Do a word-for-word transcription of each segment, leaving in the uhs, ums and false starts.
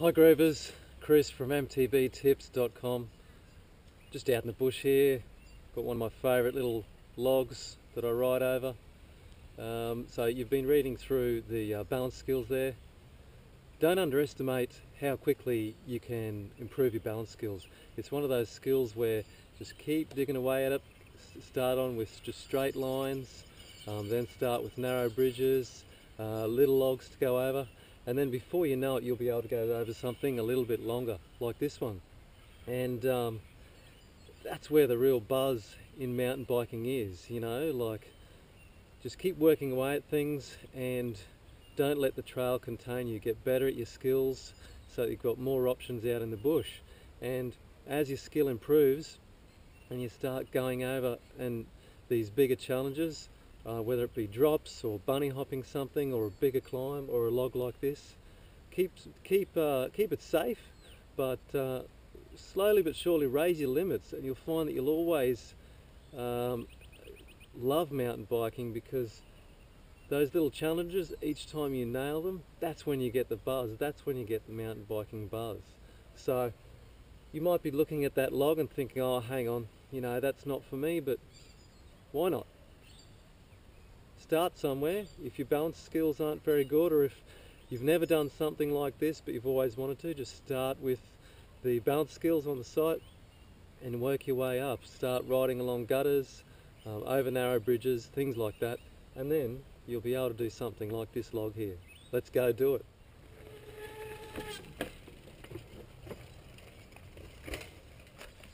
Hi Grovers, Chris from m t b tips dot com. Just out in the bush here, got one of my favourite little logs that I ride over. Um, so you've been reading through the uh, balance skills there. Don't underestimate how quickly you can improve your balance skills. It's one of those skills where just keep digging away at it. Start on with just straight lines, um, then start with narrow bridges, uh, little logs to go over. And then before you know it, you'll be able to go over something a little bit longer, like this one. And um, that's where the real buzz in mountain biking is, you know, like just keep working away at things and don't let the trail contain you. Get better at your skills so that you've got more options out in the bush. And as your skill improves and you start going over and these bigger challenges, Uh, whether it be drops or bunny hopping something or a bigger climb or a log like this, keep keep uh, keep it safe, but uh, slowly but surely raise your limits, and you'll find that you'll always um, love mountain biking, because those little challenges, each time you nail them, that's when you get the buzz, that's when you get the mountain biking buzz. So you might be looking at that log and thinking, oh hang on, you know, that's not for me, but why not? Start somewhere. If your balance skills aren't very good, or if you've never done something like this but you've always wanted to, just start with the balance skills on the site and work your way up. Start riding along gutters, um, over narrow bridges, things like that, and then you'll be able to do something like this log here. Let's go do it.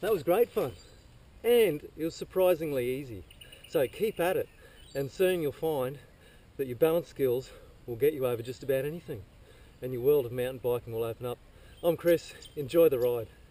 That was great fun, and it was surprisingly easy, so keep at it. And soon you'll find that your balance skills will get you over just about anything, and your world of mountain biking will open up. I'm Chris, enjoy the ride.